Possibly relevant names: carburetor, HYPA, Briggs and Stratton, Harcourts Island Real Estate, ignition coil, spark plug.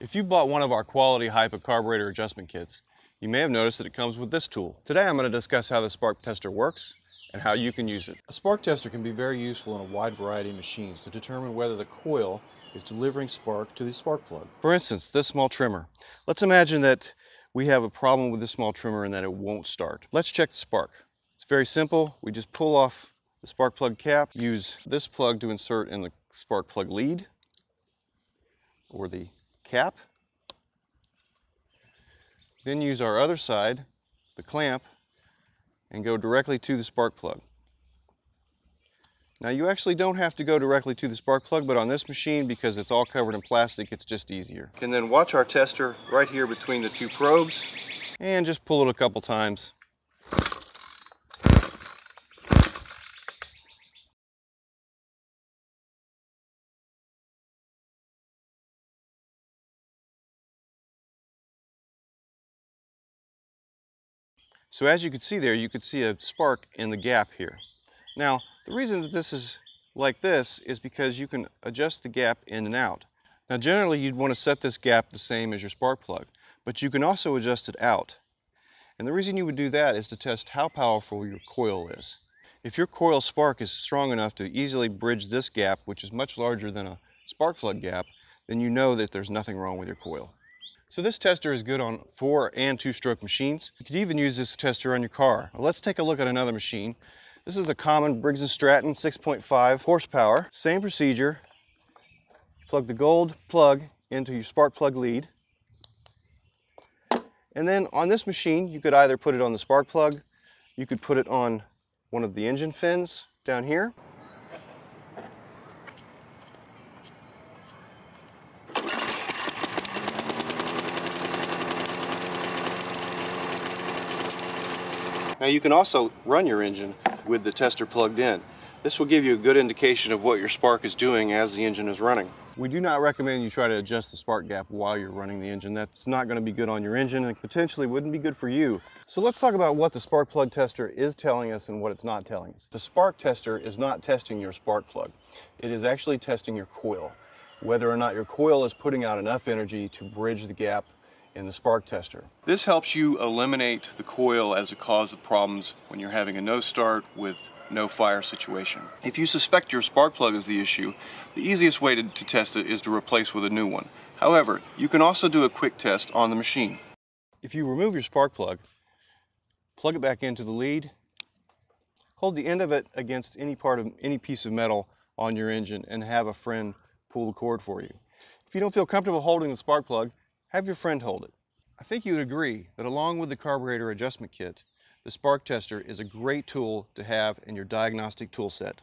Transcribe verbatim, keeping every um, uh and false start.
If you bought one of our quality HYPA carburetor adjustment kits, you may have noticed that it comes with this tool. Today I'm going to discuss how the spark tester works and how you can use it. A spark tester can be very useful in a wide variety of machines to determine whether the coil is delivering spark to the spark plug. For instance, this small trimmer. Let's imagine that we have a problem with this small trimmer and that it won't start. Let's check the spark. It's very simple. We just pull off the spark plug cap, use this plug to insert in the spark plug lead or the cap, then use our other side, the clamp, and go directly to the spark plug. Now you actually don't have to go directly to the spark plug, but on this machine, because it's all covered in plastic, it's just easier. And then watch our tester right here between the two probes and just pull it a couple times. So as you can see there, you could see a spark in the gap here. Now, the reason that this is like this is because you can adjust the gap in and out. Now, generally, you'd want to set this gap the same as your spark plug, but you can also adjust it out. And the reason you would do that is to test how powerful your coil is. If your coil spark is strong enough to easily bridge this gap, which is much larger than a spark plug gap, then you know that there's nothing wrong with your coil. So this tester is good on four and two stroke machines. You could even use this tester on your car. Now let's take a look at another machine. This is a common Briggs and Stratton six point five horsepower. Same procedure. Plug the gold plug into your spark plug lead. And then on this machine, you could either put it on the spark plug, you could put it on one of the engine fins down here. Now you can also run your engine with the tester plugged in. This will give you a good indication of what your spark is doing as the engine is running. We do not recommend you try to adjust the spark gap while you're running the engine. That's not going to be good on your engine and potentially wouldn't be good for you. So let's talk about what the spark plug tester is telling us and what it's not telling us. The spark tester is not testing your spark plug. It is actually testing your coil, whether or not your coil is putting out enough energy to bridge the gap in the spark tester. This helps you eliminate the coil as a cause of problems when you're having a no start with no fire situation. If you suspect your spark plug is the issue, the easiest way to, to test it is to replace with a new one. However, you can also do a quick test on the machine. If you remove your spark plug, plug it back into the lead, hold the end of it against any part of any piece of metal on your engine and have a friend pull the cord for you. If you don't feel comfortable holding the spark plug, have your friend hold it. I think you would agree that along with the carburetor adjustment kit, the spark tester is a great tool to have in your diagnostic tool set.